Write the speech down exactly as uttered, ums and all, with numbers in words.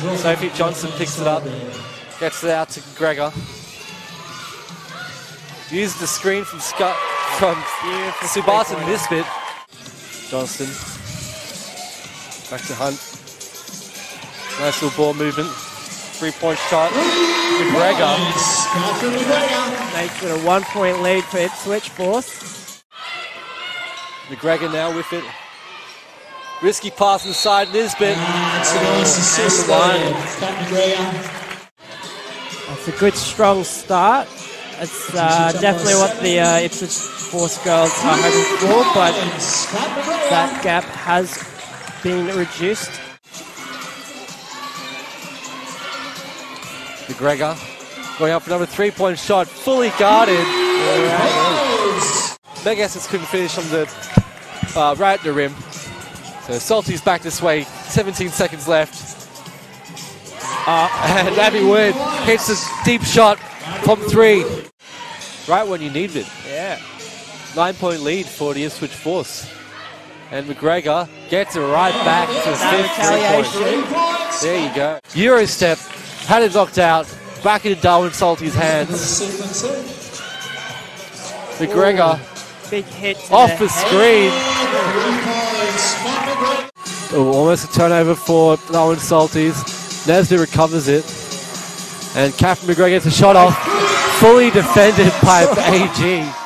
Sophie Johnson picks it up, gets it out to Gregor. Used the screen from Scott, from Subartan Nisbet. Johnston, back to Hunt. Nice little ball movement. Three-point shot to Gregor. Makes it a one-point lead for Ed Switch Force. McGregor now with it. Risky pass inside Nisbet. That's a nice assist there. That's a good, strong start. It's uh, definitely what the uh, Ipswich Force girls are hoping for, but that gap has been reduced. MacGregor going up for another three-point shot, fully guarded. Right. Megasets couldn't finish on the uh, right at the rim. So Salty's back this way, seventeen seconds left. Uh, and Abby Wood hits this deep shot from three. Right when you needed it. Yeah. Nine-point lead for the Ipswich Force. And McGregor gets it right back to the fifth three-point. There you go. Euro step, had it knocked out, back into Darwin Salty's hands. McGregor big hit off the, the screen. Oh, almost a turnover for Darwin Salty's. Nesby recovers it. And Catherine Macgregor gets a shot off. Fully defended by A G.